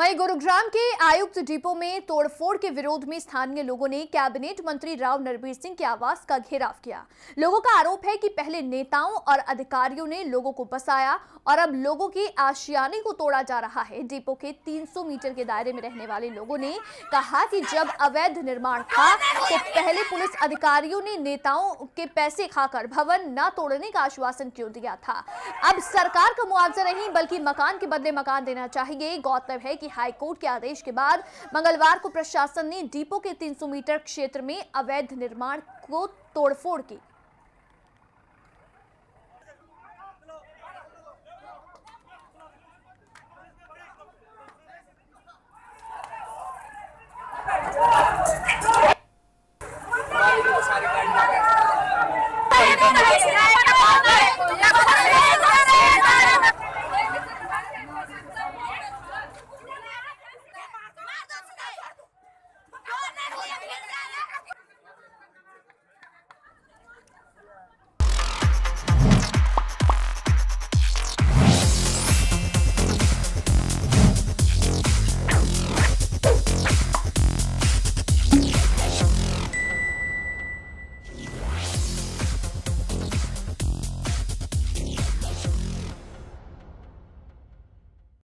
वहीं गुरुग्राम के आयुक्त डिपो में तोड़फोड़ के विरोध में स्थानीय लोगों ने कैबिनेट मंत्री राव नरबीर सिंह के आवास का घेराव किया। लोगों का आरोप है कि पहले नेताओं और अधिकारियों ने लोगों को बसाया और अब लोगों के आशियाने को तोड़ा जा रहा है। डिपो के 300 मीटर के दायरे में रहने वाले लोगों ने कहा कि जब अवैध निर्माण था तो पहले पुलिस अधिकारियों ने नेताओं के पैसे खाकर भवन न तोड़ने का आश्वासन क्यों दिया था। अब सरकार का मुआवजा नहीं बल्कि मकान के बदले मकान देना चाहिए। गौरतलब है कि हाईकोर्ट के आदेश के बाद मंगलवार को प्रशासन ने डिपो के 300 मीटर क्षेत्र में अवैध निर्माण को तोड़फोड़ की।